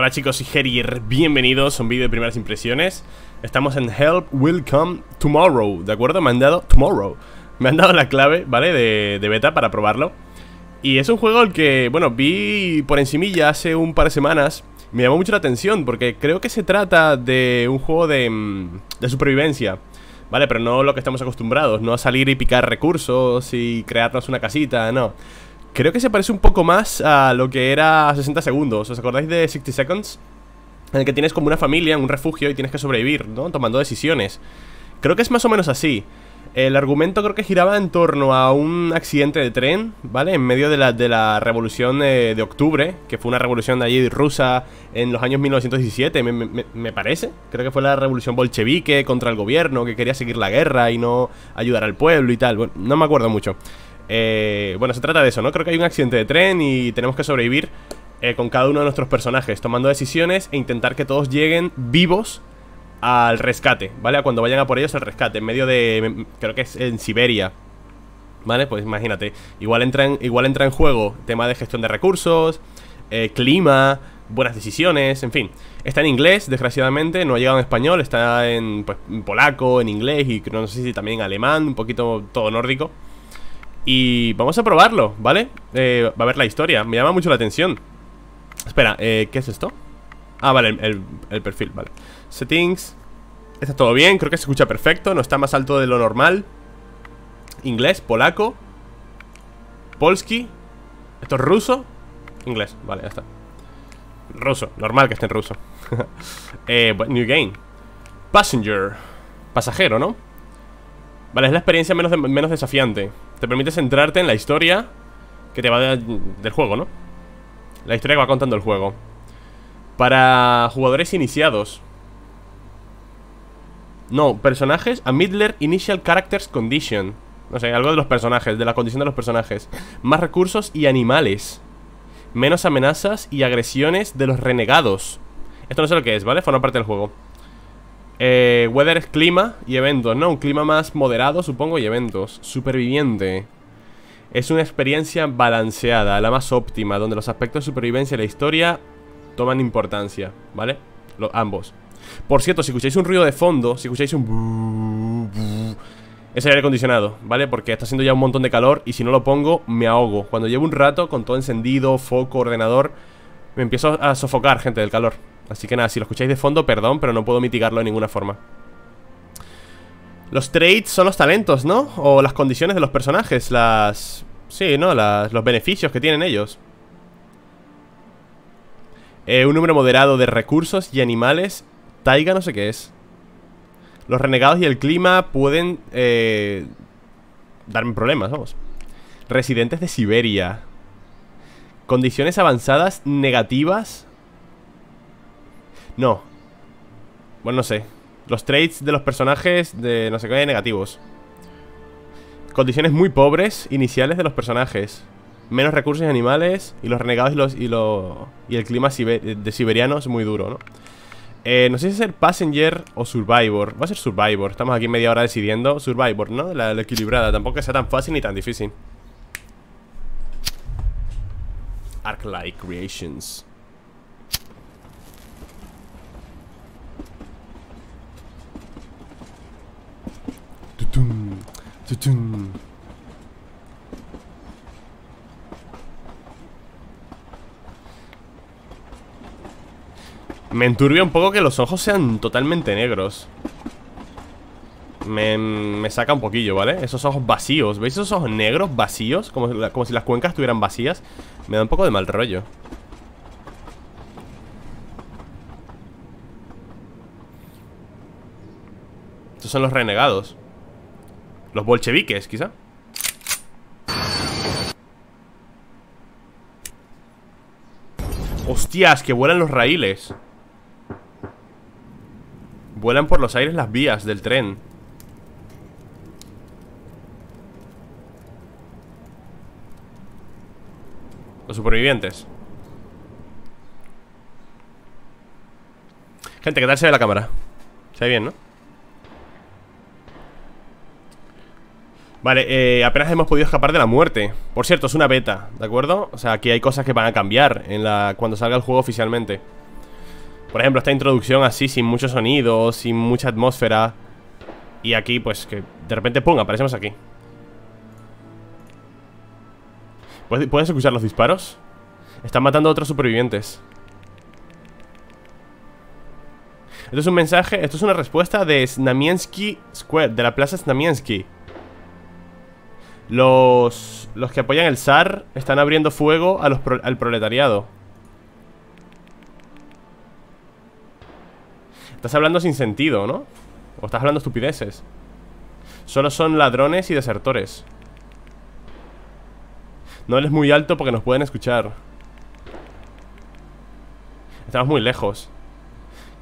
Hola chicos y Herier, bienvenidos a un vídeo de primeras impresiones. Estamos en Help Will Come Tomorrow, ¿de acuerdo? Me han dado la clave, ¿vale? De beta para probarlo. Y es un juego al que, bueno, vi por encimilla hace un par de semanas. Me llamó mucho la atención porque creo que se trata de un juego de supervivencia, ¿vale? Pero no lo que estamos acostumbrados, no a salir y picar recursos y crearnos una casita, no. Creo que se parece un poco más a lo que era 60 segundos, ¿os acordáis de 60 Seconds? En el que tienes como una familia, un refugio y tienes que sobrevivir, ¿no? Tomando decisiones. Creo que es más o menos así. El argumento creo que giraba en torno a un accidente de tren, ¿vale? En medio de la revolución de octubre, que fue una revolución de allí rusa en los años 1917, me parece. Creo que fue la revolución bolchevique contra el gobierno, que quería seguir la guerra y no ayudar al pueblo y tal. Bueno, no me acuerdo mucho. Bueno, se trata de eso, ¿no? Creo que hay un accidente de tren y tenemos que sobrevivir con cada uno de nuestros personajes, tomando decisiones e intentar que todos lleguen vivos al rescate, ¿vale? A cuando vayan a por ellos al rescate, en medio de... creo que es en Siberia, ¿vale? Pues imagínate, igual entra en juego tema de gestión de recursos, clima, buenas decisiones, en fin. Está en inglés, desgraciadamente, no ha llegado en español, está en, pues, en polaco, en inglés y no sé si también en alemán, un poquito todo nórdico. Y vamos a probarlo, ¿vale? Va a ver la historia, me llama mucho la atención. Espera, ¿qué es esto? Ah, vale, el perfil, vale. Settings, está todo bien, creo que se escucha perfecto, no está más alto de lo normal. Inglés, polaco, polski, esto es ruso, inglés, vale, ya está. Ruso, normal que esté en ruso. New game. Passenger, pasajero, ¿no? Vale, es la experiencia menos desafiante. Te permite centrarte en la historia que te va del juego, ¿no? La historia que va contando el juego. Para jugadores iniciados. No, personajes a Middler Initial Characters Condition. No sé, algo de los personajes, de la condición de los personajes. Más recursos y animales. Menos amenazas y agresiones de los renegados. Esto no sé lo que es, ¿vale? Forma parte del juego. Weather es clima y eventos, ¿no? Un clima más moderado, supongo, y eventos. Superviviente. Es una experiencia balanceada, la más óptima, donde los aspectos de supervivencia y la historia toman importancia, ¿vale? Ambos. Por cierto, si escucháis un ruido de fondo, si escucháis un... es el aire acondicionado, ¿vale? Porque está haciendo ya un montón de calor y si no lo pongo, me ahogo. Cuando llevo un rato con todo encendido, foco, ordenador, me empiezo a sofocar, gente, del calor. Así que nada, si lo escucháis de fondo, perdón, pero no puedo mitigarlo de ninguna forma. Los traits son los talentos, ¿no? O las condiciones de los personajes, las... sí, ¿no? Los beneficios que tienen ellos. Un número moderado de recursos y animales. Taiga no sé qué es. Los renegados y el clima pueden... darme problemas, vamos. Residentes de Siberia. Condiciones avanzadas negativas... no. Bueno, no sé. Los traits de los personajes de no sé qué, negativos. Condiciones muy pobres iniciales de los personajes. Menos recursos y animales. Y los renegados y el clima de siberiano es muy duro, ¿no? No sé si es el Passenger o Survivor. Va a ser Survivor. Estamos aquí media hora decidiendo. Survivor, ¿no? La equilibrada. Tampoco que sea tan fácil ni tan difícil. Arc-like Creations. Me enturbia un poco que los ojos sean totalmente negros. Me saca un poquillo, ¿vale? Esos ojos vacíos, ¿veis esos ojos negros vacíos? Como si las cuencas estuvieran vacías. Me da un poco de mal rollo. Estos son los renegados. Los bolcheviques, quizá. Hostias, que vuelan los raíles. Vuelan por los aires las vías del tren. Los supervivientes. Gente, ¿qué tal se ve la cámara? Se ve bien, ¿no? Vale, apenas hemos podido escapar de la muerte. Por cierto, es una beta, ¿de acuerdo? O sea, aquí hay cosas que van a cambiar cuando salga el juego oficialmente. Por ejemplo, esta introducción así, sin mucho sonido, sin mucha atmósfera. Y aquí, pues, que de repente, ¡pum!, aparecemos aquí. ¿Puedes escuchar los disparos? Están matando a otros supervivientes. Esto es un mensaje, esto es una respuesta de Snamiensky Square, de la plaza Snamiensky. Los que apoyan el zar están abriendo fuego a al proletariado. Estás hablando sin sentido, ¿no? O estás hablando estupideces. Solo son ladrones y desertores. No hables muy alto porque nos pueden escuchar. Estamos muy lejos.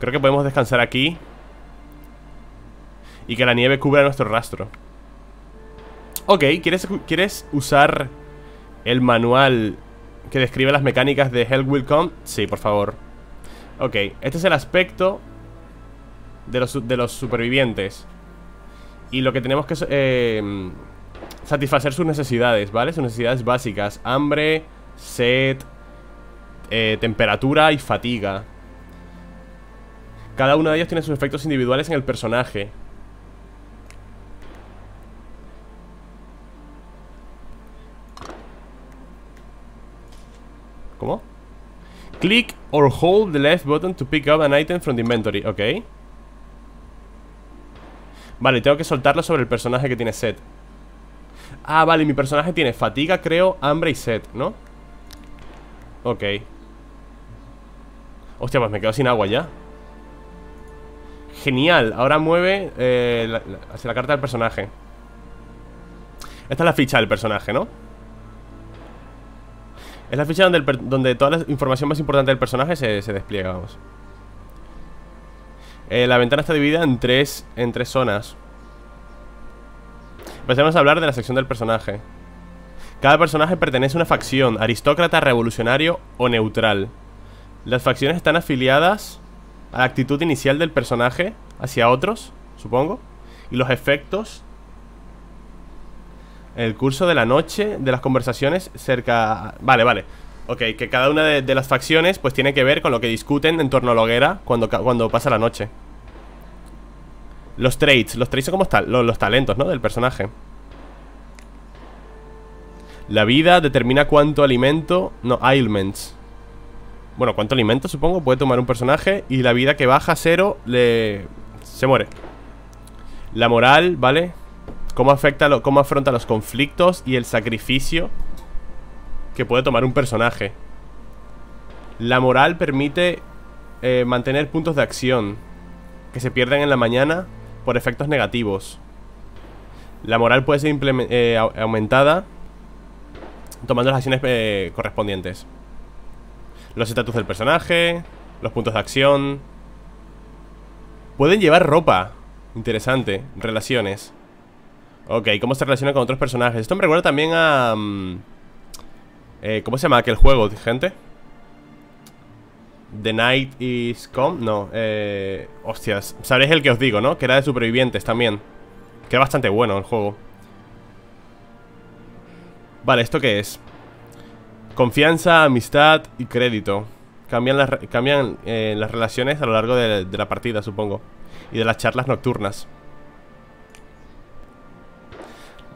Creo que podemos descansar aquí y que la nieve cubra nuestro rastro. Ok, ¿quieres usar el manual que describe las mecánicas de Help Will Come? Sí, por favor. Ok, este es el aspecto de los supervivientes y lo que tenemos que satisfacer sus necesidades, ¿vale? Sus necesidades básicas: hambre, sed, temperatura y fatiga. Cada uno de ellos tiene sus efectos individuales en el personaje. ¿Cómo? Click or hold the left button to pick up an item from the inventory. Ok. Vale, tengo que soltarlo sobre el personaje que tiene sed. Ah, vale, mi personaje tiene fatiga, creo, hambre y sed, ¿no? Ok. Hostia, pues me quedo sin agua ya. Genial, ahora mueve hacia la carta del personaje. Esta es la ficha del personaje, ¿no? Es la ficha donde toda la información más importante del personaje se despliega, vamos. La ventana está dividida en tres zonas. Empecemos a hablar de la sección del personaje. Cada personaje pertenece a una facción: aristócrata, revolucionario o neutral. Las facciones están afiliadas a la actitud inicial del personaje hacia otros, supongo. Y los efectos. En el curso de la noche, de las conversaciones cerca... Vale, vale. Ok, que cada una de las facciones pues tiene que ver con lo que discuten en torno a la hoguera cuando pasa la noche. Los traits son como los talentos, ¿no?, del personaje. La vida determina cuánto alimento... No, ailments. Bueno, cuánto alimento, supongo, puede tomar un personaje. Y la vida que baja a cero se muere. La moral, ¿vale? Cómo afronta los conflictos y el sacrificio que puede tomar un personaje. La moral permite mantener puntos de acción que se pierden en la mañana por efectos negativos. La moral puede ser aumentada tomando las acciones correspondientes. Los estatus del personaje, los puntos de acción. Pueden llevar ropa. Interesante. Relaciones. Ok, ¿cómo se relaciona con otros personajes? Esto me recuerda también a... ¿cómo se llama aquel juego, gente? The Night is Come. No, hostias. Sabréis el que os digo, ¿no? Que era de supervivientes también. Que era bastante bueno el juego. Vale, ¿esto qué es? Confianza, amistad y crédito. Cambian las relaciones a lo largo de la partida, supongo. Y de las charlas nocturnas.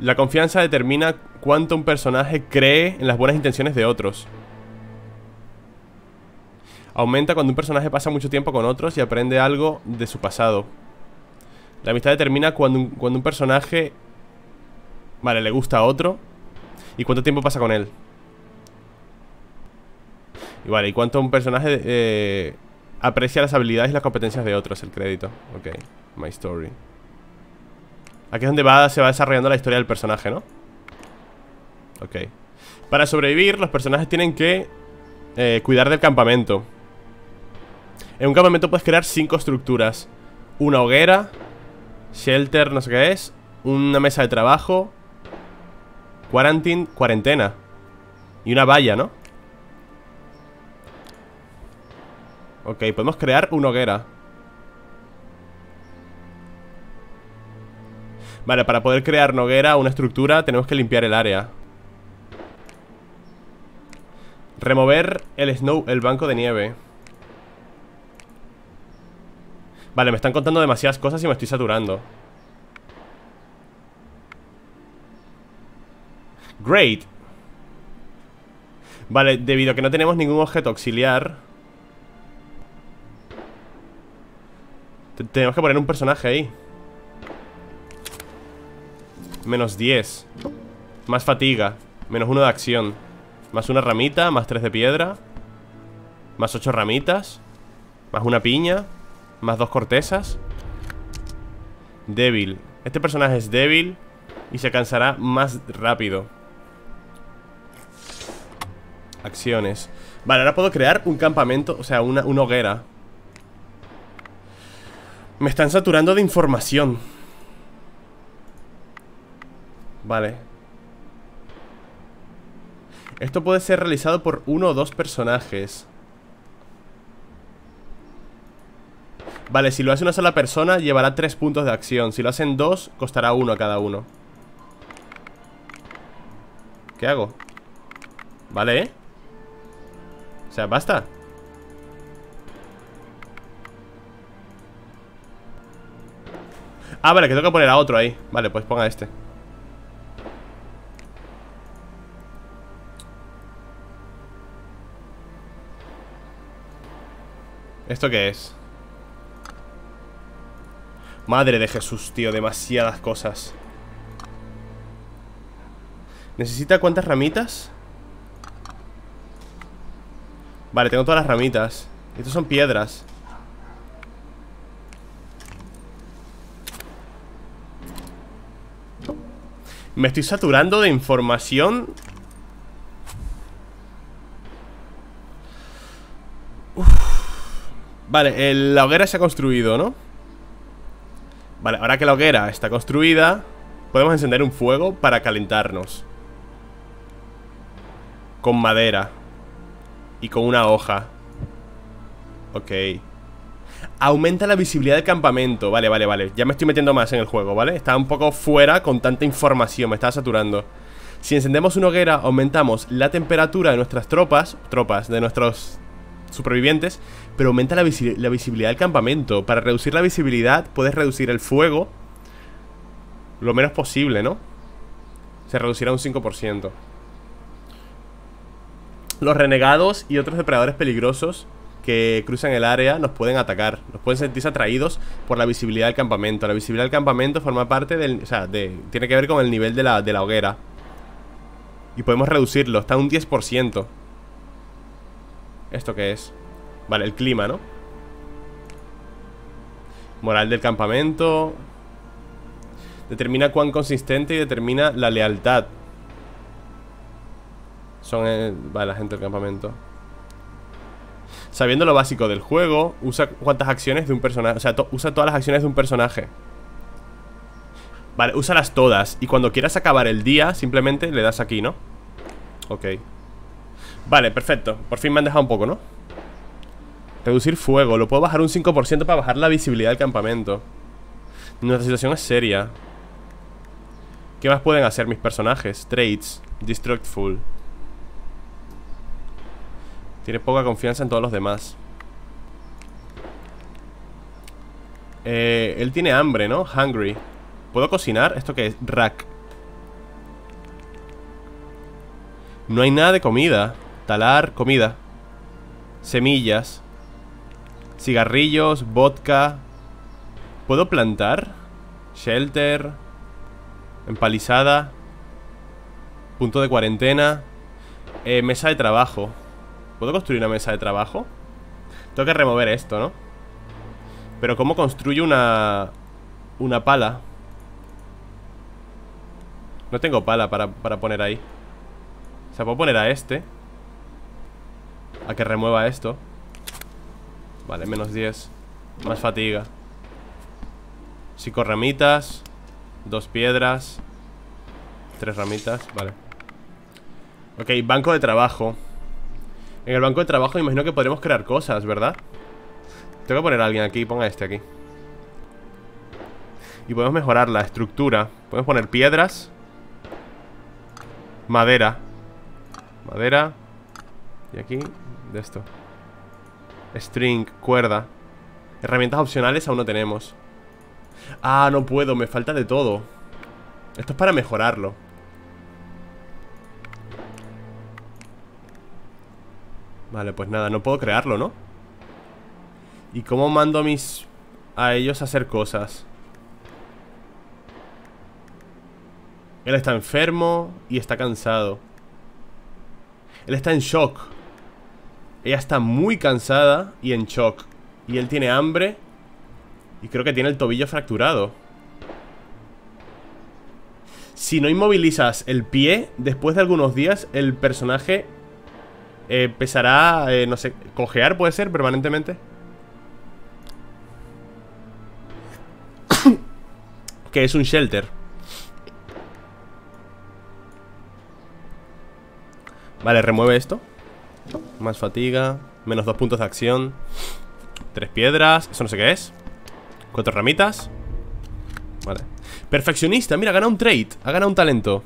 La confianza determina cuánto un personaje cree en las buenas intenciones de otros. Aumenta cuando un personaje pasa mucho tiempo con otros y aprende algo de su pasado. La amistad determina cuando un personaje, vale, le gusta a otro y cuánto tiempo pasa con él. Y vale, y cuánto un personaje aprecia las habilidades y las competencias de otros, el crédito. Ok, my story. Aquí es donde se va desarrollando la historia del personaje, ¿no? Ok. Para sobrevivir, los personajes tienen que cuidar del campamento. En un campamento puedes crear 5 estructuras: una hoguera, shelter, no sé qué es, una mesa de trabajo, cuarentena y una valla, ¿no? Ok, podemos crear una hoguera. Vale, para poder crear una hoguera, una estructura, tenemos que limpiar el área. Remover el banco de nieve. Vale, me están contando demasiadas cosas y me estoy saturando. Great. Vale, debido a que no tenemos ningún objeto auxiliar, tenemos que poner un personaje ahí. Menos 10. Más fatiga. Menos 1 de acción. Más una ramita, más 3 de piedra. Más 8 ramitas. Más una piña. Más 2 cortezas. Débil. Este personaje es débil y se cansará más rápido. Acciones. Vale, ahora puedo crear un campamento. O sea, una hoguera. Me están saturando de información. Vale. Esto puede ser realizado por uno o dos personajes. Vale, si lo hace una sola persona, llevará 3 puntos de acción. Si lo hacen 2, costará 1 a cada uno. ¿Qué hago? Vale, ¿eh? O sea, basta. Ah, vale, que tengo que poner a otro ahí. Vale, pues ponga este. ¿Esto qué es? Madre de Jesús, tío, demasiadas cosas. ¿Necesita cuántas ramitas? Vale, tengo todas las ramitas. Estos son piedras. Me estoy saturando de información. Uf. Vale, la hoguera se ha construido, ¿no? Vale, ahora que la hoguera está construida, podemos encender un fuego para calentarnos. Con madera. Y con una hoja. Ok. Aumenta la visibilidad del campamento. Vale, vale, vale. Ya me estoy metiendo más en el juego, ¿vale? Estaba un poco fuera con tanta información. Me estaba saturando. Si encendemos una hoguera, aumentamos la temperatura de nuestras tropas, de nuestros supervivientes, pero aumenta la visibilidad del campamento. Para reducir la visibilidad puedes reducir el fuego lo menos posible, ¿no? Se reducirá un 5%. Los renegados y otros depredadores peligrosos que cruzan el área nos pueden atacar. Nos pueden sentirse atraídos por la visibilidad del campamento. La visibilidad del campamento forma parte del... O sea, tiene que ver con el nivel de la hoguera. Y podemos reducirlo, está un 10%. ¿Esto qué es? Vale, el clima, ¿no? Moral del campamento. Determina cuán consistente y determina la lealtad. Son... vale, la gente del campamento. Sabiendo lo básico del juego, usa cuántas acciones de un personaje. O sea, usa todas las acciones de un personaje. Vale, úsalas todas. Y cuando quieras acabar el día, simplemente le das aquí, ¿no? Ok. Vale, perfecto. Por fin me han dejado un poco, ¿no? Reducir fuego. Lo puedo bajar un 5% para bajar la visibilidad del campamento. Nuestra situación es seria. ¿Qué más pueden hacer mis personajes? Traits. Destructful. Tiene poca confianza en todos los demás. Él tiene hambre, ¿no? Hungry. ¿Puedo cocinar? ¿Esto qué es? Rack. No hay nada de comida. Talar, comida. Semillas. Cigarrillos, vodka. ¿Puedo plantar? Shelter. Empalizada. Punto de cuarentena. Mesa de trabajo. ¿Puedo construir una mesa de trabajo? Tengo que remover esto, ¿no? Pero ¿cómo construyo una pala? No tengo pala para poner ahí. O sea, puedo poner a este a que remueva esto. Vale, menos 10. Más fatiga. 5 ramitas. 2 piedras. 3 ramitas, vale. Ok, banco de trabajo. En el banco de trabajo me imagino que podremos crear cosas, ¿verdad? Tengo que poner a alguien aquí, ponga este aquí. Y podemos mejorar la estructura. Podemos poner piedras. Madera. Madera. Y aquí, de esto. String, cuerda. Herramientas opcionales aún no tenemos. Ah, no puedo, me falta de todo. Esto es para mejorarlo. Vale, pues nada, no puedo crearlo, ¿no? ¿Y cómo mando a ellos a hacer cosas? Él está enfermo y está cansado. Él está en shock. Ella está muy cansada y en shock. Y él tiene hambre. Y creo que tiene el tobillo fracturado. Si no inmovilizas el pie, después de algunos días el personaje empezará, no sé, cojear puede ser permanentemente. Que es un shelter. Vale, remueve esto. Más fatiga, menos 2 puntos de acción. 3 piedras, eso no sé qué es. 4 ramitas. Vale. Perfeccionista, mira, gana un trait. Ha ganado un talento.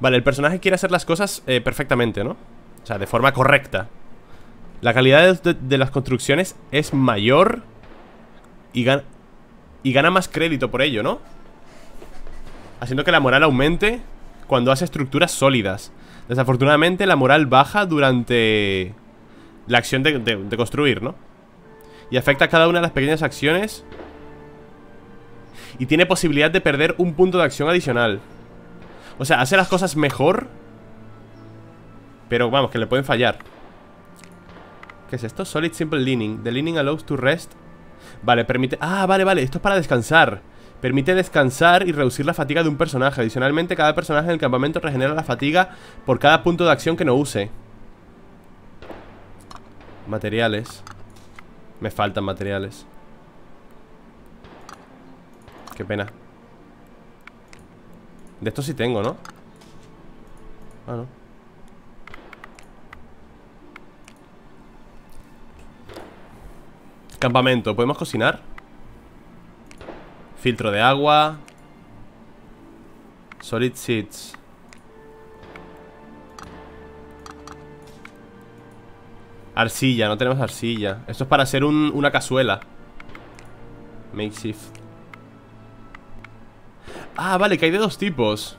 Vale, el personaje quiere hacer las cosas perfectamente, ¿no? O sea, de forma correcta. La calidad de las construcciones es mayor y gana más crédito por ello, ¿no? Haciendo que la moral aumente cuando hace estructuras sólidas. Desafortunadamente la moral baja durante la acción de construir, ¿no? Y afecta a cada una de las pequeñas acciones. Y tiene posibilidad de perder un punto de acción adicional. O sea, hace las cosas mejor. Pero vamos, que le pueden fallar. ¿Qué es esto? Solid Simple Leaning. The leaning allows to rest. Vale, permite... Ah, vale, vale, esto es para descansar. Permite descansar y reducir la fatiga de un personaje. Adicionalmente, cada personaje en el campamento regenera la fatiga por cada punto de acción que no use. Materiales. Me faltan materiales. Qué pena. De esto sí tengo, ¿no? Ah, no. Campamento, ¿podemos cocinar? Filtro de agua. Solid seeds. Arcilla, no tenemos arcilla. Esto es para hacer una cazuela. Makeshift. Ah, vale, que hay de 2 tipos.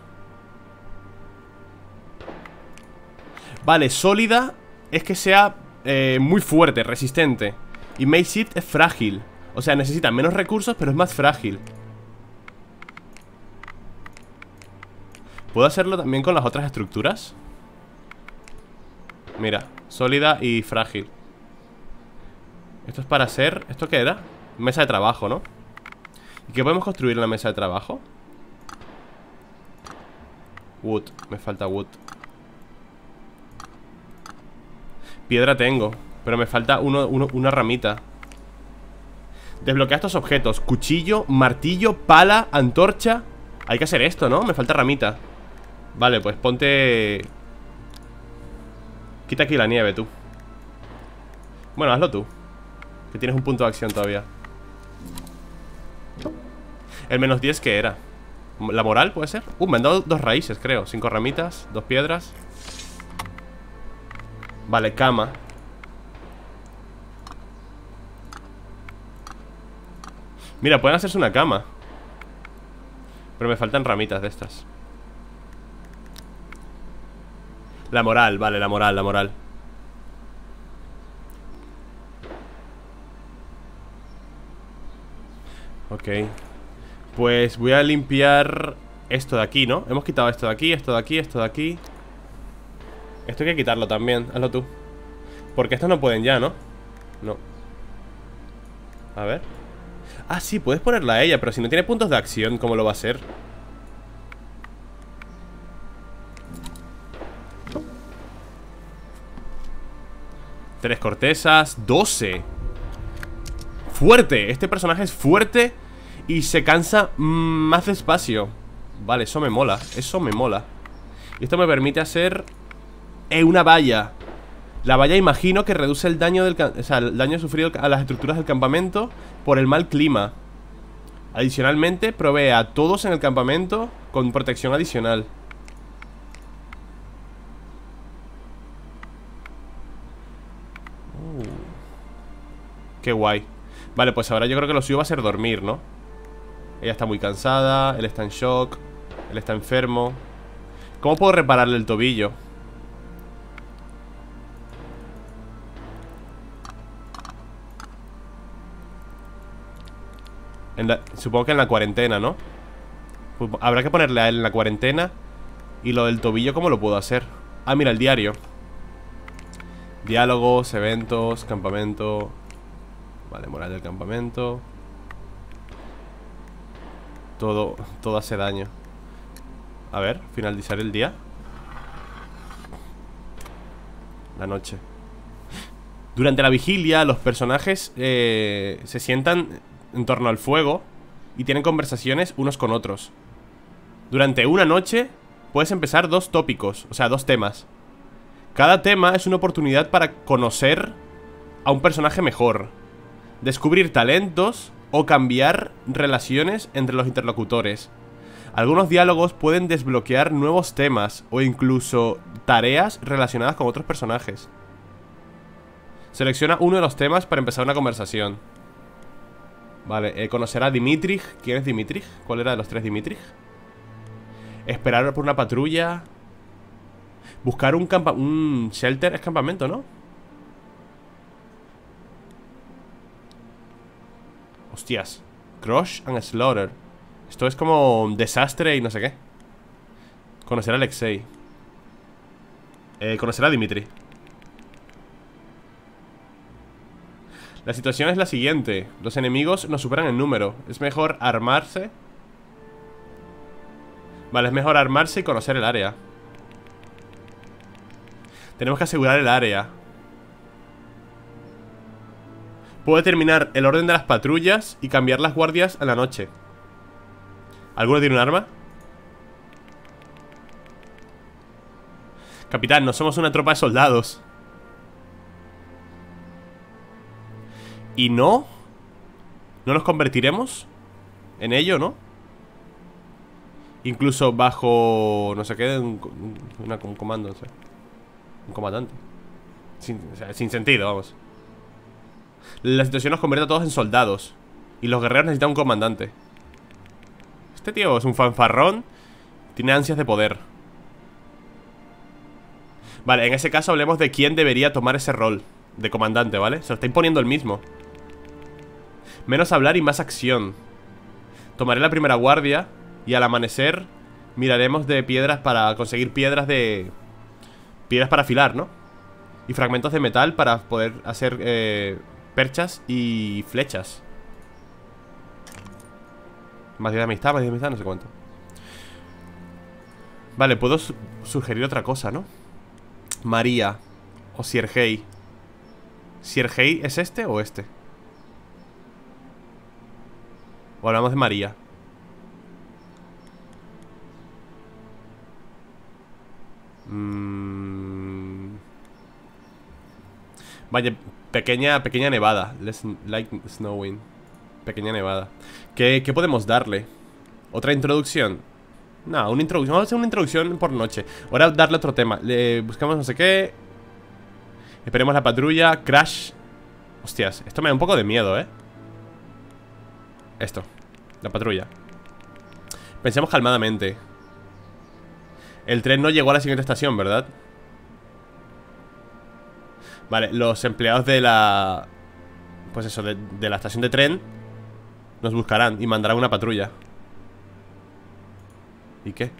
Vale, sólida es que sea muy fuerte, resistente. Y makeshift es frágil. O sea, necesita menos recursos, pero es más frágil. ¿Puedo hacerlo también con las otras estructuras? Mira, sólida y frágil. Esto es para hacer... ¿Esto qué era? Mesa de trabajo, ¿no? ¿Y qué podemos construir en la mesa de trabajo? Wood, me falta wood. Piedra tengo, pero me falta una ramita. Desbloquea estos objetos. Cuchillo, martillo, pala, antorcha. Hay que hacer esto, ¿no? Me falta ramita. Vale, pues ponte... Quita aquí la nieve, tú. Bueno, hazlo tú, que tienes un punto de acción todavía. El menos 10 que era. ¿La moral puede ser? Me han dado 2 raíces, creo. 5 ramitas, 2 piedras. Vale, cama. Mira, pueden hacerse una cama. Pero me faltan ramitas de estas. La moral, vale, la moral, la moral. Ok. Pues voy a limpiar esto de aquí, ¿no? Hemos quitado esto de aquí, esto de aquí, esto de aquí. Esto hay que quitarlo también, hazlo tú. Porque estos no pueden ya, ¿no? No. A ver. Ah, sí, puedes ponerla a ella, pero si no tiene puntos de acción, ¿cómo lo va a hacer? Tres cortezas, 12. Fuerte, este personaje es fuerte. Y se cansa más despacio. Vale, eso me mola. Eso me mola. Y esto me permite hacer una valla. La valla imagino que reduce el daño el daño sufrido a las estructuras del campamento por el mal clima. Adicionalmente provee a todos en el campamento con protección adicional. Qué guay. Vale, pues ahora yo creo que lo suyo va a ser dormir, ¿no? Ella está muy cansada, él está en shock, él está enfermo. ¿Cómo puedo repararle el tobillo? Supongo que en la cuarentena, ¿no? Pues habrá que ponerle a él en la cuarentena. Y lo del tobillo, ¿cómo lo puedo hacer? Ah, mira, el diario. Diálogos, eventos, campamento. Vale, moral del campamento. Todo hace daño. A ver, finalizar el día. La noche. Durante la vigilia, los personajes se sientan en torno al fuego y tienen conversaciones unos con otros. Durante una noche puedes empezar 2 tópicos, o sea, 2 temas. Cada tema es una oportunidad para conocer a un personaje mejor, descubrir talentos o cambiar relaciones entre los interlocutores. Algunos diálogos pueden desbloquear nuevos temas o incluso tareas relacionadas con otros personajes. Selecciona uno de los temas para empezar una conversación. Vale, conocer a Dimitrij. ¿Quién es Dimitrij? ¿Cuál era de los 3 Dimitrij? Esperar por una patrulla. Buscar un shelter. Es campamento, ¿no? Hostias. Crush and Slaughter. Esto es como un desastre y no sé qué. Conocer a Alexei. Conocer a Dmitry. La situación es la siguiente. Los enemigos nos superan en número. Es mejor armarse. Vale, es mejor armarse y conocer el área. Tenemos que asegurar el área. Puedo determinar el orden de las patrullas y cambiar las guardias a la noche. ¿Alguno tiene un arma? Capitán, no somos una tropa de soldados. ¿Y no? ¿No nos convertiremos en ello, no? Incluso bajo... no sé qué... un comando, no sé. Un comandante. Sin sentido, vamos. La situación nos convierte a todos en soldados y los guerreros necesitan un comandante. Este tío es un fanfarrón. Tiene ansias de poder. Vale, en ese caso hablemos de quién debería tomar ese rol de comandante, ¿vale? Se lo está imponiendo él mismo. Menos hablar y más acción. Tomaré la primera guardia y al amanecer miraremos de piedras para conseguir piedras para afilar, ¿no? Y fragmentos de metal para poder hacer perchas y flechas. Más de amistad, no sé cuánto. Vale, puedo sugerir otra cosa, ¿no? María o Sergei. ¿Sergei es este o este? O hablamos de María. Vaya, pequeña nevada. Let's like snowing. Pequeña nevada. ¿Qué podemos darle? ¿Otra introducción? No, una introducción. Vamos a hacer una introducción por noche. Ahora darle otro tema. Buscamos no sé qué. Esperemos la patrulla. Crash. Hostias, esto me da un poco de miedo, ¿eh? Esto. La patrulla. Pensemos calmadamente. El tren no llegó a la siguiente estación, ¿verdad? Vale, los empleados de la... pues eso, de la estación de tren nos buscarán y mandarán una patrulla. ¿Y qué?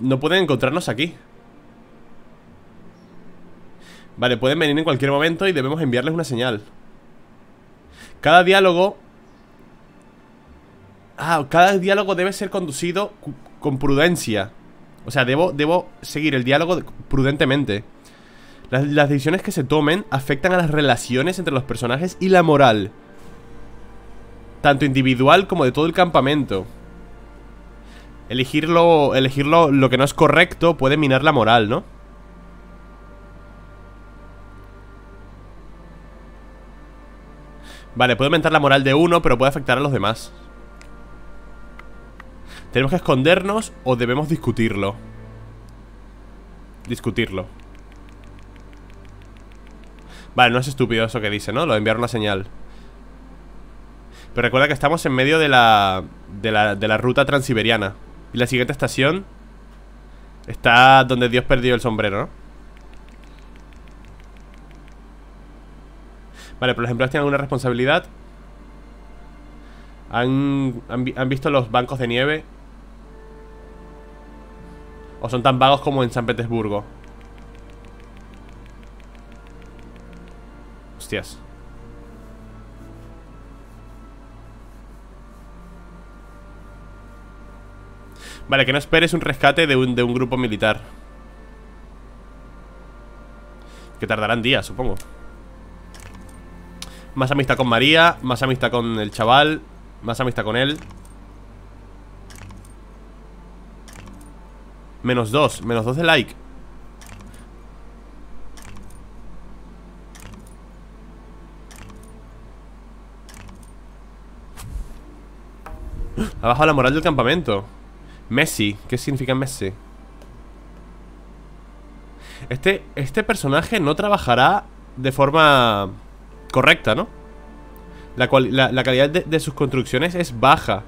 No pueden encontrarnos aquí. Vale, pueden venir en cualquier momento y debemos enviarles una señal. Cada diálogo... ah, cada diálogo debe ser conducido con prudencia. O sea, debo seguir el diálogo prudentemente. Las decisiones que se tomen afectan a las relaciones entre los personajes y la moral, tanto individual como de todo el campamento. Elegirlo lo que no es correcto puede minar la moral, ¿no? Vale, puede aumentar la moral de uno, pero puede afectar a los demás. ¿Tenemos que escondernos o debemos discutirlo? Discutirlo. Vale, no es estúpido eso que dice, ¿no? Lo de enviar una señal. Pero recuerda que estamos en medio de la ruta transiberiana. Y la siguiente estación está donde Dios perdió el sombrero, ¿no? Vale, pero los empleados tienen alguna responsabilidad. ¿Han visto los bancos de nieve? ¿O son tan vagos como en San Petersburgo? Hostias. Vale, que no esperes un rescate de un grupo militar. Que tardarán días, supongo. Más amistad con María, más amistad con el chaval, más amistad con él. Menos 2 de like. Ha bajado la moral del campamento. Messi, ¿qué significa Messi? Este personaje no trabajará de forma correcta, ¿no? La calidad de sus construcciones es baja.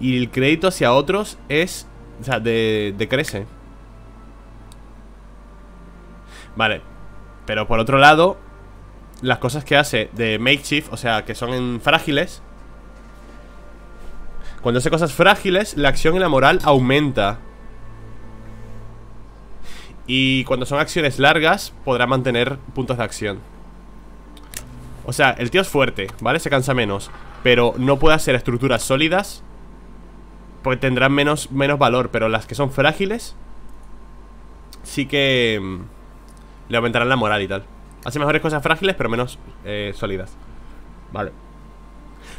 Y el crédito hacia otros es... O sea, decrece. Vale. Pero por otro lado, las cosas que hace de makeshift, o sea, que son frágiles. Cuando hace cosas frágiles, la acción y la moral aumenta. Y cuando son acciones largas, podrá mantener puntos de acción. O sea, el tío es fuerte, ¿vale? Se cansa menos. Pero no puede hacer estructuras sólidas porque tendrán menos valor. Pero las que son frágiles sí que le aumentarán la moral y tal. Hace mejores cosas frágiles, pero menos sólidas. Vale.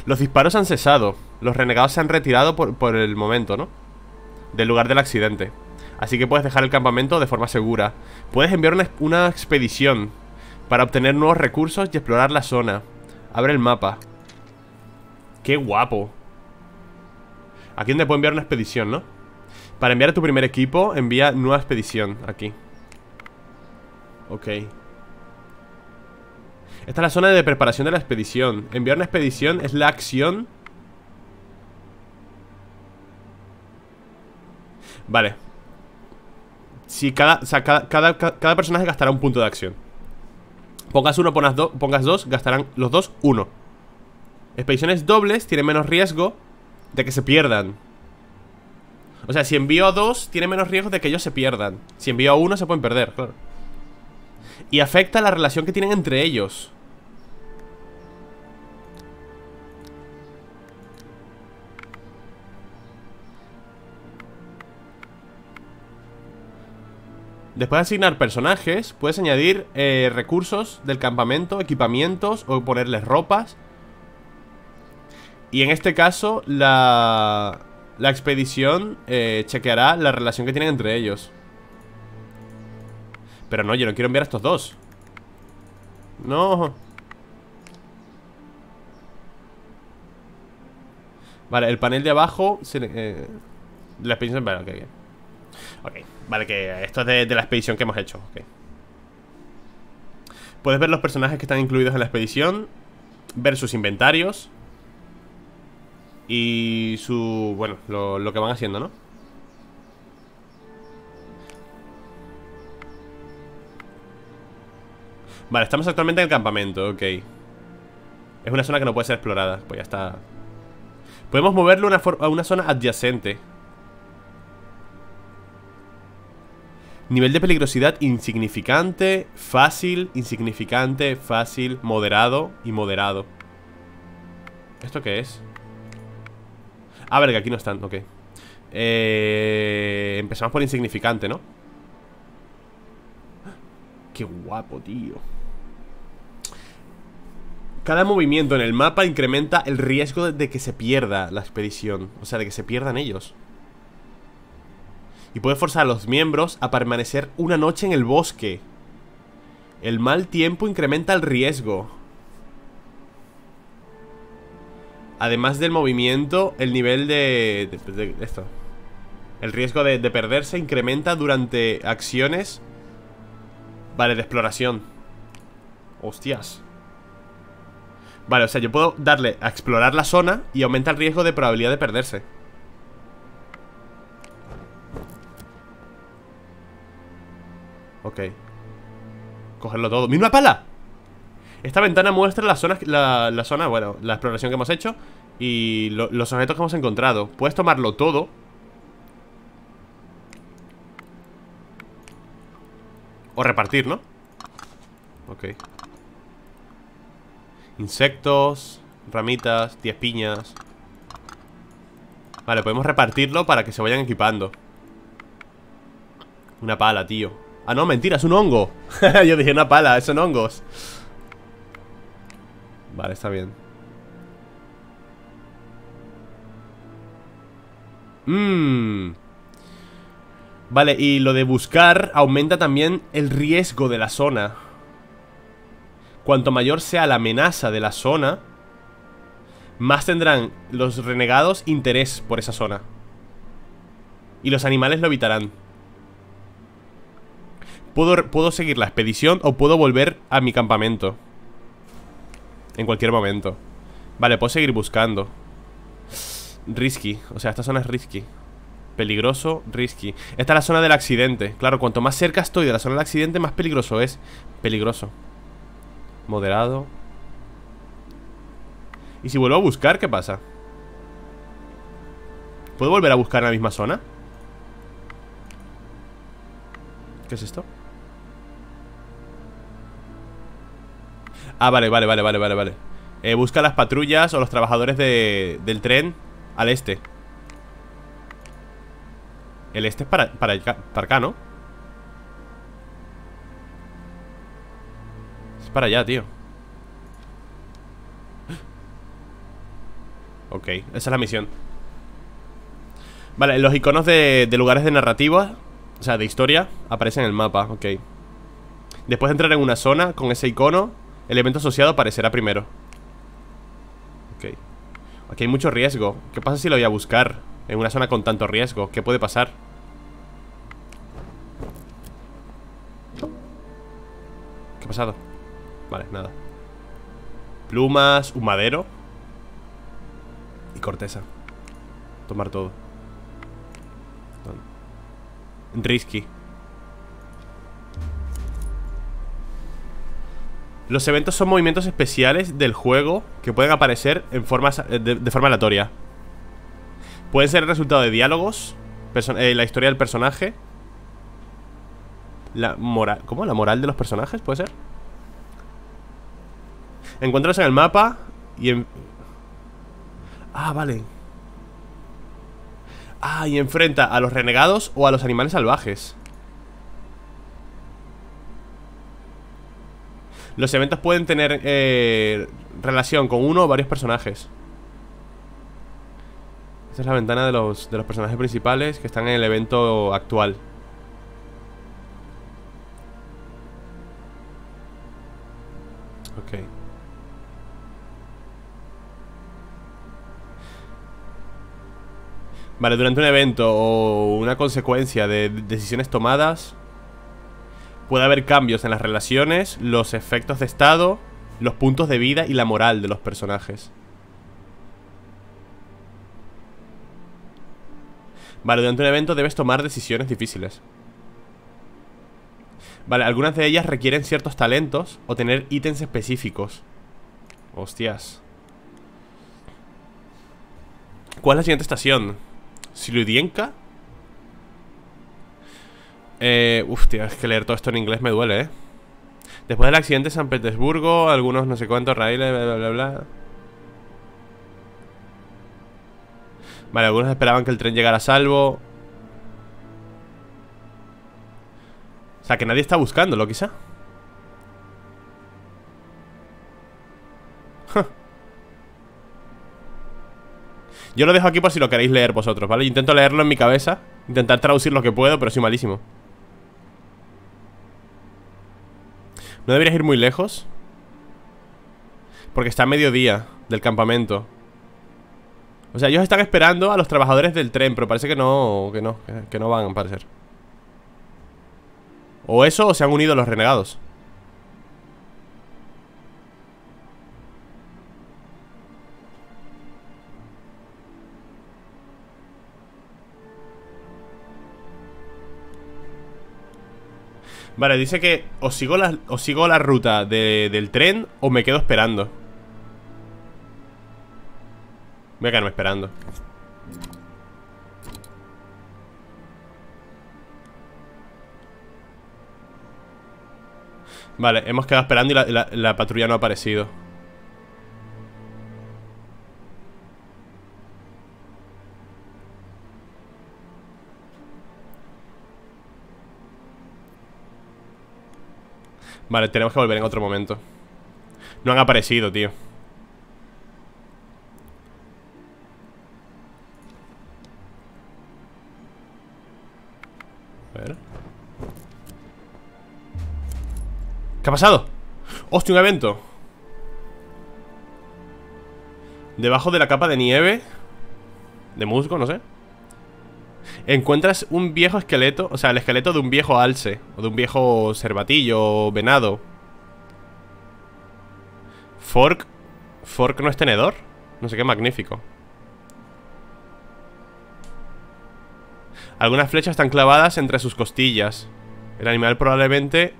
Los disparos han cesado. Los renegados se han retirado por el momento, ¿no? Del lugar del accidente. Así que puedes dejar el campamento de forma segura. Puedes enviar una expedición para obtener nuevos recursos y explorar la zona. Abre el mapa. ¡Qué guapo! Aquí donde puedo enviar una expedición, ¿no? Para enviar a tu primer equipo, envía nueva expedición. Aquí. Ok. Esta es la zona de preparación de la expedición. Enviar una expedición es la acción. Vale. Si cada personaje gastará un punto de acción. Pongas uno, pongas dos, gastarán los dos uno. Expediciones dobles tienen menos riesgo de que se pierdan. O sea, si envío a dos, tiene menos riesgo de que ellos se pierdan. Si envío a uno, se pueden perder, claro. Y afecta la relación que tienen entre ellos. Después de asignar personajes, puedes añadir recursos del campamento, equipamientos o ponerles ropas. Y en este caso, la expedición chequeará la relación que tienen entre ellos. Pero no, yo no quiero enviar a estos dos. No. Vale, el panel de abajo la expedición, vale, ok, bien. Ok, vale, que esto es de la expedición que hemos hecho, okay. Puedes ver los personajes que están incluidos en la expedición, ver sus inventarios y su... bueno, lo que van haciendo, ¿no? Vale, estamos actualmente en el campamento, ok. Es una zona que no puede ser explorada. Pues ya está. Podemos moverlo a una zona adyacente. Nivel de peligrosidad insignificante, fácil, moderado y moderado. ¿Esto qué es? Ah, verga, aquí no están, ok. Empezamos por insignificante, ¿no? Qué guapo, tío. Cada movimiento en el mapa incrementa el riesgo de que se pierda la expedición. O sea, de que se pierdan ellos. Y puede forzar a los miembros a permanecer una noche en el bosque. El mal tiempo incrementa el riesgo. Además del movimiento, el nivel de esto. El riesgo de perderse incrementa durante acciones Vale, de exploración. Hostias. Vale, o sea, yo puedo darle a explorar la zona y aumenta el riesgo de probabilidad de perderse. Ok. Cogerlo todo. ¡Mira una pala! Esta ventana muestra las zonas, la zona, bueno, la exploración que hemos hecho y los objetos que hemos encontrado. Puedes tomarlo todo. O repartir, ¿no? Ok. Insectos, ramitas, 10 piñas. Vale, podemos repartirlo para que se vayan equipando. Una pala, tío. Ah, no, mentira, es un hongo. Yo dije una pala, son hongos. Vale, está bien. Vale, y lo de buscar aumenta también el riesgo de la zona. Cuanto mayor sea la amenaza de la zona, más tendrán los renegados interés por esa zona. Y los animales lo evitarán. Puedo seguir la expedición o puedo volver a mi campamento en cualquier momento. Vale, puedo seguir buscando. Risky, o sea, esta zona es risky. Peligroso, risky. Esta es la zona del accidente. Claro, cuanto más cerca estoy de la zona del accidente, más peligroso es. Peligroso. Moderado. ¿Y si vuelvo a buscar, qué pasa? ¿Puedo volver a buscar en la misma zona? ¿Qué es esto? Ah, vale. Busca las patrullas o los trabajadores del tren al este. El este es para acá, ¿no? Es para allá, tío. Ok, esa es la misión. Vale, los iconos de lugares de narrativa, o sea, de historia, aparecen en el mapa, ok. Después de entrar en una zona con ese icono, el evento asociado aparecerá primero. Ok. Aquí hay mucho riesgo. ¿Qué pasa si lo voy a buscar en una zona con tanto riesgo? ¿Qué puede pasar? ¿Qué ha pasado? Vale, nada. Plumas, un madero y corteza. Tomar todo. Risky. Los eventos son movimientos especiales del juego que pueden aparecer en de forma aleatoria. Pueden ser el resultado de diálogos, la historia del personaje, la moral. ¿Cómo? ¿La moral de los personajes? ¿Puede ser? Encuéntralos en el mapa y en... Ah, vale. Ah, y enfrenta a los renegados o a los animales salvajes. Los eventos pueden tener relación con uno o varios personajes. Esta es la ventana de los personajes principales que están en el evento actual. Ok. Vale, durante un evento o una consecuencia de decisiones tomadas, puede haber cambios en las relaciones, los efectos de estado, los puntos de vida y la moral de los personajes. Vale, durante un evento debes tomar decisiones difíciles. Vale, algunas de ellas requieren ciertos talentos o tener ítems específicos. Hostias. ¿Cuál es la siguiente estación? ¿Siludienka? Hostia, es que leer todo esto en inglés me duele, ¿eh? Después del accidente de San Petersburgo, algunos no sé cuántos raíles, bla, bla, bla. Vale, algunos esperaban que el tren llegara a salvo. O sea, que nadie está buscándolo, quizá. Yo lo dejo aquí por si lo queréis leer vosotros, ¿vale? Yo intento leerlo en mi cabeza, intentar traducir lo que puedo, pero soy malísimo. No deberías ir muy lejos, porque está a mediodía del campamento. O sea, ellos están esperando a los trabajadores del tren, pero parece que no van, al parecer. O eso, o se han unido los renegados. Vale, dice que o sigo la ruta del tren o me quedo esperando. Voy a quedarme esperando. Vale, hemos quedado esperando y la patrulla no ha aparecido. Vale, tenemos que volver en otro momento. No han aparecido, tío. A ver. ¿Qué ha pasado? ¡Hostia, un evento! Debajo de la capa de nieve, de musgo, no sé, encuentras un viejo esqueleto. O sea, el esqueleto de un viejo alce, o de un viejo cervatillo, venado. Fork. Fork no es tenedor. No sé qué, magnífico. Algunas flechas están clavadas entre sus costillas. El animal probablemente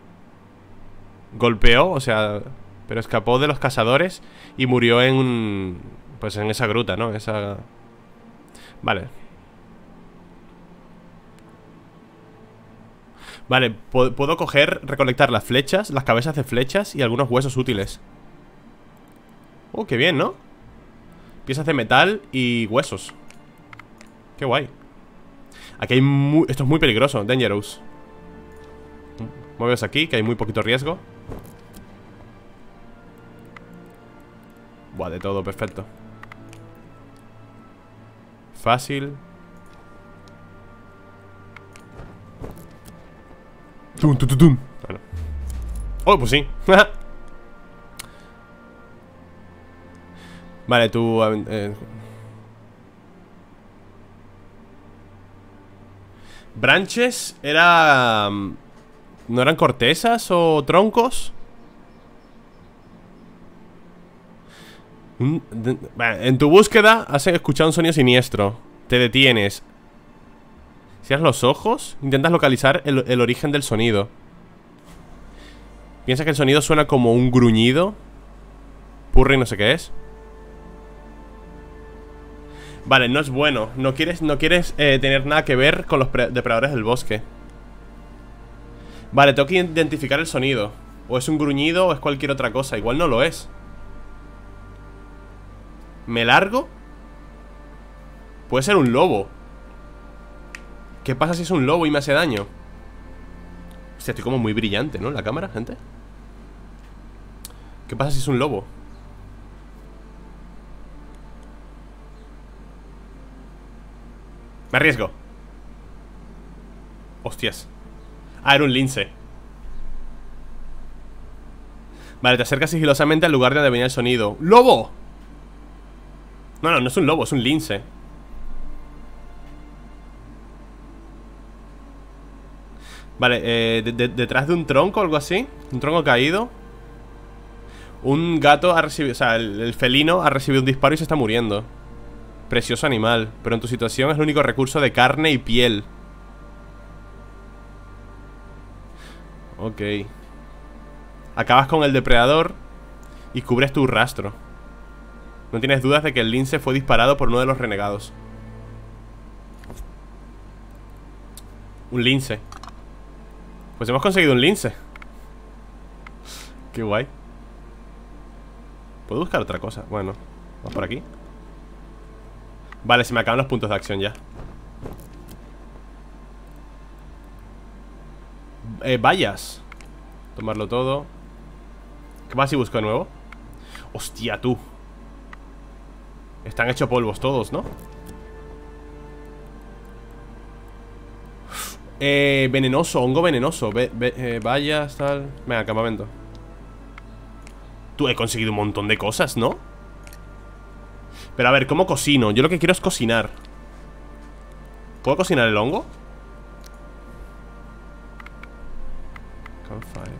golpeó, o sea, pero escapó de los cazadores y murió en, pues en esa gruta, ¿no? Esa... Vale. Vale, puedo coger, recolectar las flechas, las cabezas de flechas y algunos huesos útiles. Oh, qué bien, ¿no? Piezas de metal y huesos. Qué guay. Aquí hay muy... Esto es muy peligroso, dangerous. Mueves aquí, que hay muy poquito riesgo. Buah, de todo, perfecto. Fácil. Tum, tum, tum, tum. Bueno. Oh, pues sí. Vale, tú... Branches era... ¿No eran cortezas o troncos? En tu búsqueda has escuchado un sonido siniestro. Te detienes. Cierras los ojos, intentas localizar el origen del sonido. Piensas que el sonido suena como un gruñido. Purri, no sé qué es. Vale, no es bueno. No quieres tener nada que ver con los depredadores del bosque. Vale, tengo que identificar el sonido. O es un gruñido o es cualquier otra cosa. Igual no lo es. ¿Me largo? Puede ser un lobo. ¿Qué pasa si es un lobo y me hace daño? Hostia, estoy como muy brillante, ¿no? La cámara, gente. ¿Qué pasa si es un lobo? Me arriesgo. Hostias. Ah, era un lince. Vale, te acercas sigilosamente al lugar de donde venía el sonido. ¡Lobo! No, no, no es un lobo, es un lince. Vale, detrás de un tronco o algo así. Un tronco caído. Un gato ha recibido... O sea, el felino ha recibido un disparo y se está muriendo. Precioso animal, pero en tu situación es el único recurso de carne y piel. Ok. Acabas con el depredador y cubres tu rastro. No tienes dudas de que el lince fue disparado por uno de los renegados. Un lince. Pues hemos conseguido un lince. Qué guay. ¿Puedo buscar otra cosa? Bueno, vamos por aquí. Vale, se me acaban los puntos de acción ya. Vallas. Tomarlo todo. ¿Qué más si busco de nuevo? Hostia, tú. Están hechos polvos todos, ¿no? Venenoso, hongo venenoso. Vallas, tal. Venga, campamento. Tú, he conseguido un montón de cosas, ¿no? Pero a ver, ¿cómo cocino? Yo lo que quiero es cocinar. ¿Puedo cocinar el hongo?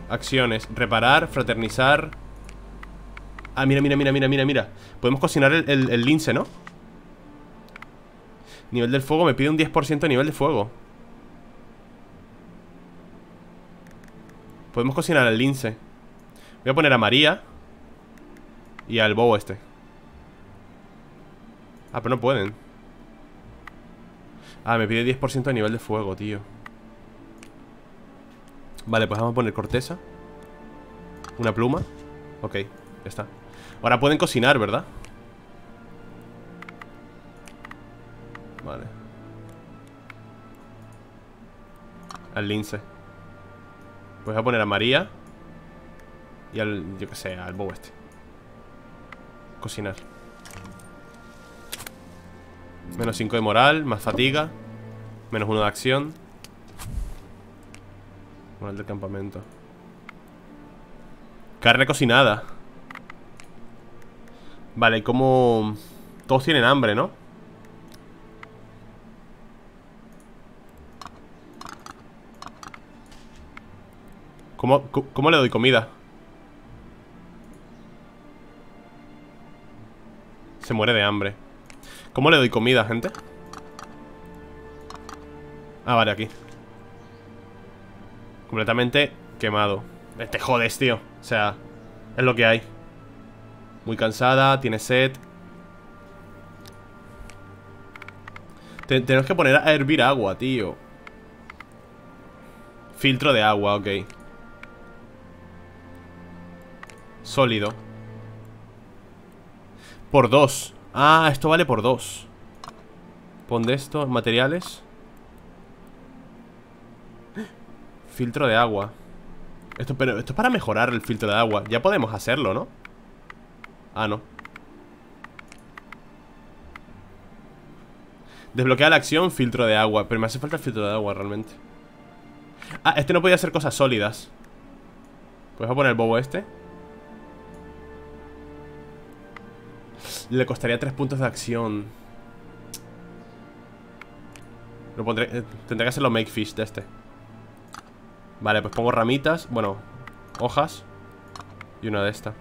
Acciones, reparar, fraternizar. Ah, mira, mira, mira, mira, mira, mira. Podemos cocinar el lince, ¿no? Nivel del fuego, me pide un 10% de nivel de fuego. Podemos cocinar al lince. Voy a poner a María y al bobo este. Ah, pero no pueden. Ah, me pide 10% de nivel de fuego, tío. Vale, pues vamos a poner corteza. Una pluma. Ok, ya está. Ahora pueden cocinar, ¿verdad? Vale. Al lince. Pues voy a poner a María y al, yo que sé, al bobo este. Cocinar. Menos 5 de moral, más fatiga. Menos 1 de acción. Moral del campamento. Carne cocinada. Vale, como... Todos tienen hambre, ¿no? ¿Cómo le doy comida? Se muere de hambre. ¿Cómo le doy comida, gente? Ah, vale, aquí. Completamente quemado. Te jodes, tío. O sea, es lo que hay. Muy cansada, tiene sed. Tenemos que poner a hervir agua, tío. Filtro de agua, ok. Sólido. Por 2. Ah, esto vale por 2. Pon de esto, materiales. Filtro de agua. Pero esto es para mejorar el filtro de agua. Ya podemos hacerlo, ¿no? Ah, no. Desbloquea la acción, filtro de agua. Pero me hace falta el filtro de agua, realmente. Ah, este no podía hacer cosas sólidas. Pues voy a poner el bobo este. Le costaría 3 puntos de acción. Lo pondré, tendré que hacerlo make fish de este. Vale, pues pongo ramitas. Bueno, hojas. Y una de esta.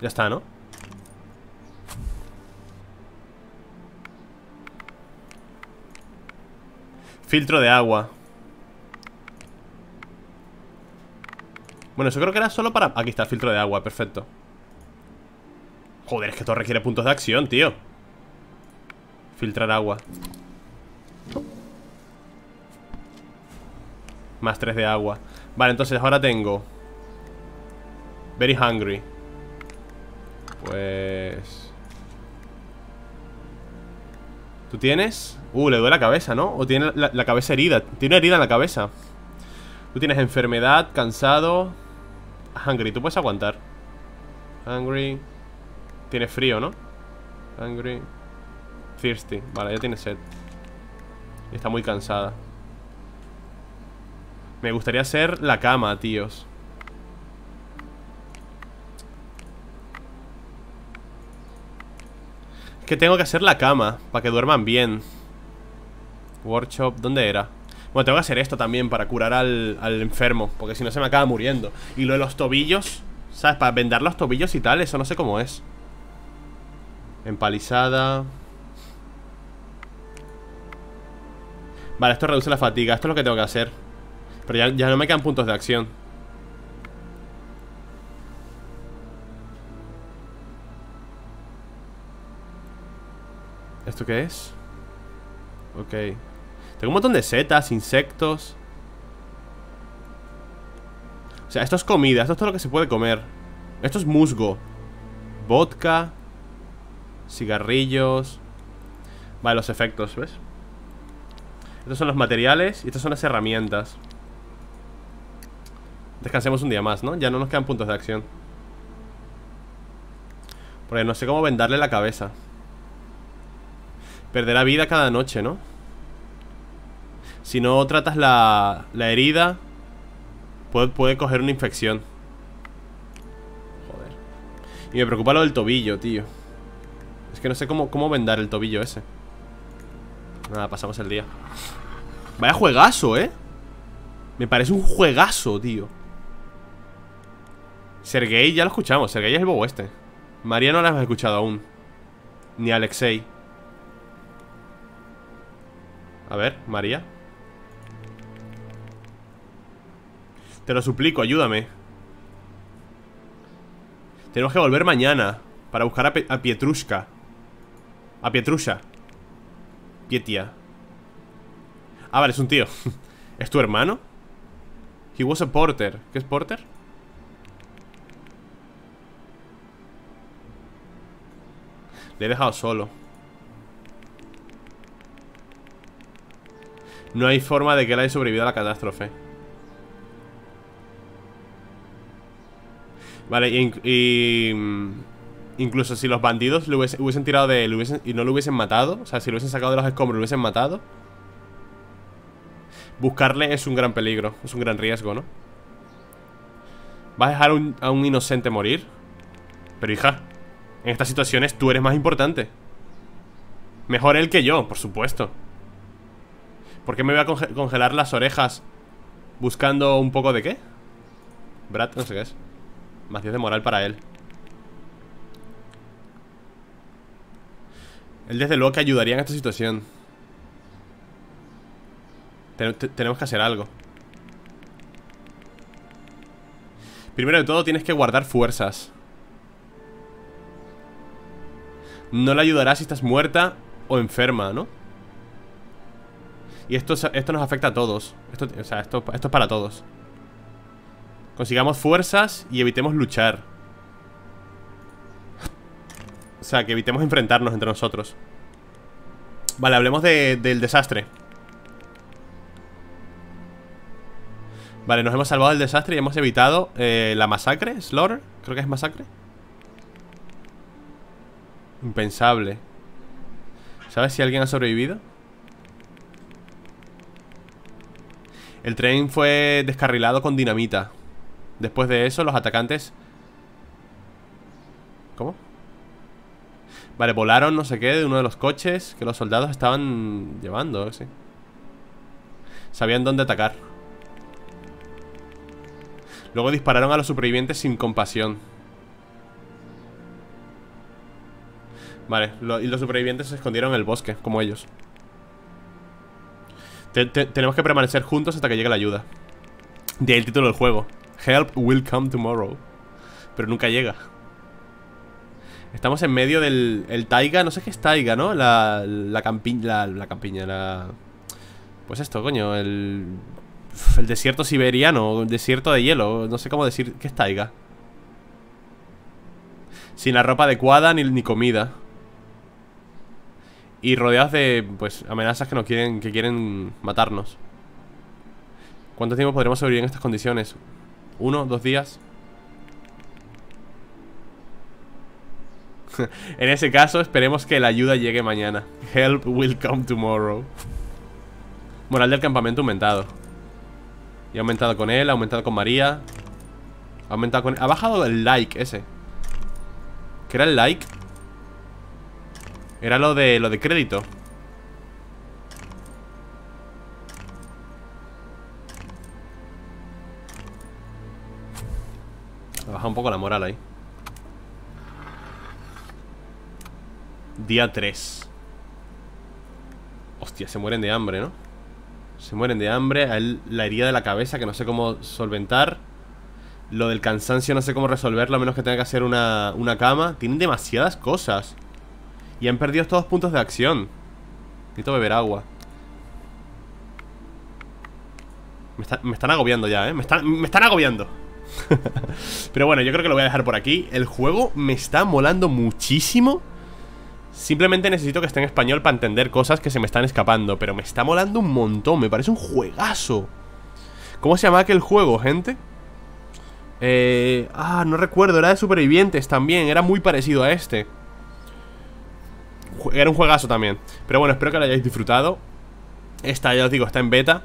Ya está, ¿no? Filtro de agua. Bueno, eso creo que era solo para... Aquí está el filtro de agua, perfecto. Joder, es que todo requiere puntos de acción, tío. Filtrar agua. Más 3 de agua. Vale, entonces ahora tengo Very Hungry. Pues... ¿Tú tienes? Le duele la cabeza, ¿no? O tiene la cabeza herida. Tiene una herida en la cabeza. Tú tienes enfermedad, cansado. Hungry, tú puedes aguantar. Hungry. Tiene frío, ¿no? Hungry. Thirsty, vale, ya tiene sed. Está muy cansada. Me gustaría hacer la cama, tíos. Que tengo que hacer la cama para que duerman bien. Workshop, ¿dónde era? Bueno, tengo que hacer esto también para curar al enfermo, porque si no se me acaba muriendo. Y lo de los tobillos, ¿sabes? Para vendar los tobillos y tal, eso no sé cómo es. Empalizada. Vale, esto reduce la fatiga. Esto es lo que tengo que hacer. Pero ya no me quedan puntos de acción. ¿Esto qué es? Ok. Tengo un montón de setas, insectos. O sea, esto es comida. Esto es todo lo que se puede comer. Esto es musgo. Vodka. Cigarrillos. Vale, los efectos, ¿ves? Estos son los materiales y estas son las herramientas. Descansemos un día más, ¿no? Ya no nos quedan puntos de acción. Porque no sé cómo vendarle la cabeza. Perderá vida cada noche, ¿no? Si no tratas la herida, puede coger una infección. Joder. Y me preocupa lo del tobillo, tío. Es que no sé cómo vendar el tobillo ese. Nada, pasamos el día. Vaya juegazo, ¿eh? Me parece un juegazo, tío. Sergei ya lo escuchamos. Sergei es el bobo este. María no la has escuchado aún. Ni Alexei. A ver, María. Te lo suplico, ayúdame. Tenemos que volver mañana para buscar a Pietrushka. A Pietrusha. Pietia. Ah, vale, es un tío. ¿Es tu hermano? He was a porter. ¿Qué es porter? Le he dejado solo. No hay forma de que él haya sobrevivido a la catástrofe. Vale, incluso si los bandidos le hubiesen tirado de... y no lo hubiesen matado. O sea, si lo hubiesen sacado de los escombros y lo hubiesen matado. Buscarle es un gran peligro. Es un gran riesgo, ¿no? ¿Vas a dejar a un inocente morir? Pero hija, en estas situaciones tú eres más importante. Mejor él que yo, por supuesto. ¿Por qué me voy a congelar las orejas buscando un poco de qué? Brad, no sé qué es. Más 10 de moral para él. Él desde luego que ayudaría en esta situación. Tenemos que hacer algo. Primero de todo tienes que guardar fuerzas. No le ayudará si estás muerta o enferma, ¿no? Y esto nos afecta a todos. Esto es para todos. Consigamos fuerzas y evitemos luchar. O sea, que evitemos enfrentarnos entre nosotros. Vale, hablemos del desastre. Vale, nos hemos salvado del desastre y hemos evitado la masacre, slaughter, creo que es masacre. Impensable. ¿Sabes si alguien ha sobrevivido? El tren fue descarrilado con dinamita. Después de eso, los atacantes... ¿Cómo? Vale, volaron no sé qué de uno de los coches que los soldados estaban llevando, sí. Sabían dónde atacar. Luego dispararon a los supervivientes sin compasión. Vale, y los supervivientes se escondieron en el bosque, como ellos. Tenemos que permanecer juntos hasta que llegue la ayuda. De ahí el título del juego, Help Will Come Tomorrow. Pero nunca llega. Estamos en medio del Taiga, no sé qué es Taiga, ¿no? La campiña, pues esto, coño, el desierto siberiano, el desierto de hielo. No sé cómo decir, ¿qué es taiga? Sin la ropa adecuada ni comida. Y rodeados de, pues, amenazas que nos quieren, que quieren matarnos. ¿Cuánto tiempo podremos sobrevivir en estas condiciones? ¿Uno? ¿Dos días? En ese caso, esperemos que la ayuda llegue mañana. Help will come tomorrow. Moral del campamento aumentado. Y ha aumentado con él, ha aumentado con María. Ha aumentado con él. Ha bajado el like ese. ¿Qué era el like? Era lo de crédito. Ha bajado un poco la moral ahí. Día 3. Hostia, se mueren de hambre, ¿no? Se mueren de hambre. A él la herida de la cabeza, que no sé cómo solventar. Lo del cansancio no sé cómo resolverlo, a menos que tenga que hacer una cama. Tienen demasiadas cosas. Y han perdido todos puntos de acción. Necesito beber agua. Me están agobiando ya, ¿eh? Me están agobiando. Pero bueno, yo creo que lo voy a dejar por aquí. El juego me está molando muchísimo. Simplemente necesito que esté en español para entender cosas que se me están escapando. Pero me está molando un montón, me parece un juegazo. ¿Cómo se llamaba aquel juego, gente? No recuerdo, era de supervivientes también, era muy parecido a este. Era un juegazo también. Pero bueno, espero que lo hayáis disfrutado. Esta, ya os digo, está en beta.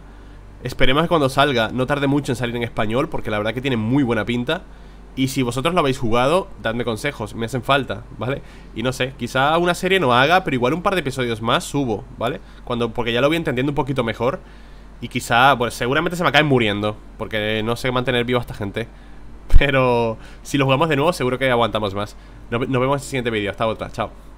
Esperemos que cuando salga, no tarde mucho en salir en español, porque la verdad que tiene muy buena pinta. Y si vosotros lo habéis jugado, dadme consejos, me hacen falta, ¿vale? Y no sé, quizá una serie no haga, pero igual un par de episodios más subo, ¿vale? Porque ya lo voy entendiendo un poquito mejor. Y quizá, pues seguramente se me acaben muriendo, porque no sé mantener vivo a esta gente. Pero si lo jugamos de nuevo, seguro que aguantamos más. Nos vemos en el siguiente vídeo, hasta otra, chao.